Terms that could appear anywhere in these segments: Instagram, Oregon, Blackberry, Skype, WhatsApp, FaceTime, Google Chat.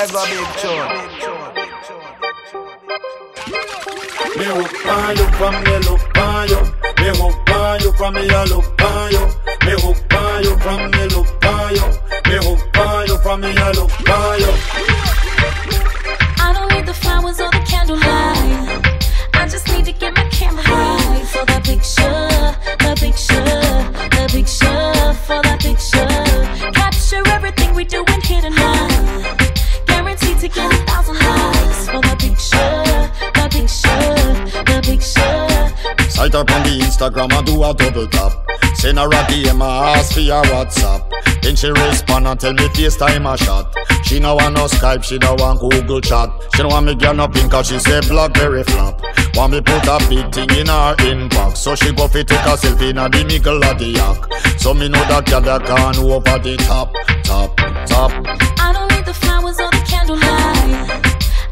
That's my big chore. Me hook on you from me look on you. Me hook on you from me a look on you. Me hook on you from me look on you. Me hook on you from me a look on you. I don't need the flowers or the candlelight. I just need to get my camera right for the picture, the picture, the picture, for the picture. Capture everything we doing here tonight. Guaranteed to get 1,000 likes for the picture, the picture, the picture. Sight up on the Instagram, I do a double tap. Send her a DM, I ask for your WhatsApp. Then she respond and tell me FaceTime a shot. She no want no Skype, she no want Google Chat. She no want me get nothing cause she say Blackberry flop. Want me put a big thing in her inbox, so she go fi take a selfie inna the middle of the yak. So me know that girl that can over the top, top, top. I don't need the flowers or the candlelight.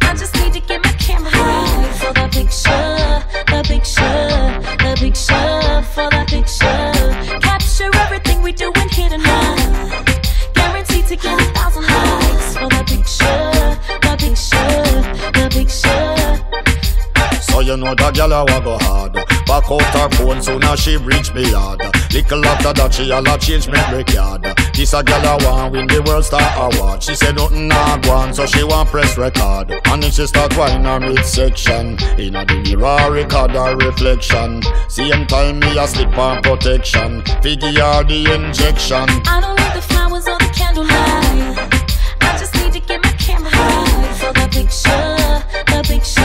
I just need to get my camera right for the picture, the picture, the picture, for the picture. Capture everything we doing here tonight. Guaranteed to get 1,000 likes for the picture, the picture, the picture. So you know that girl I go hard. Back out her phone soon as she reach me yard. Little after that she all a change me record. This a girl I want win the World Star Award. She say nothing nah go on, so she want press record. And then she start whine her midsection. In a the mirror record her reflection. Same time me a slip on protection. Figure the injection. I don't need the flowers or the candlelight. I just need to get my camera right for the picture, the picture,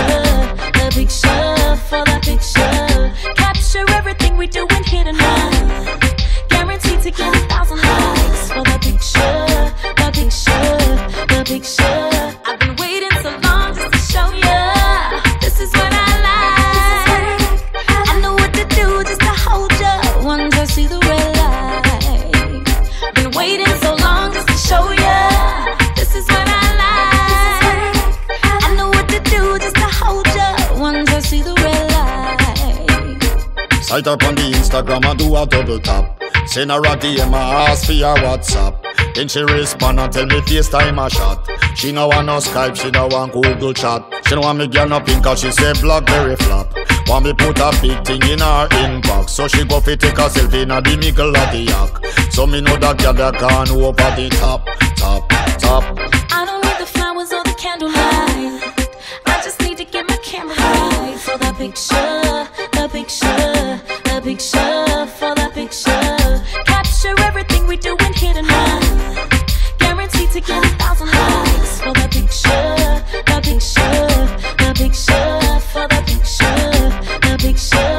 the picture, for the picture. Capture everything we doing here tonight. Guaranteed to get 1,000 likes for the picture, the picture, the picture. I've been waiting so long just to show ya. This is what I like. I know what to do just to hold ya once I see the red light. Been waiting so long just to show ya. This is what I like. I know what to do just to hold ya once I see the red light. Sight up on the Instagram, I do a double tap. Send her a DM, I ask for your WhatsApp. Then she respond and tell me FaceTime a shot. She no want no Skype, she no want Google Chat. She no want me get nothing cause she say Blackberry flop. Want me put a big thing in her inbox, so she go fi take a selfie inna the middle of the yak. So me know that girl that can over the top, top, top. I don't need the flowers or the candlelight. I just need to get my camera right for the picture, the picture, the picture, for the picture. Capture everything we doing here tonight. Guaranteed to get 1,000 likes for the picture, the picture, the picture, for the picture, the picture.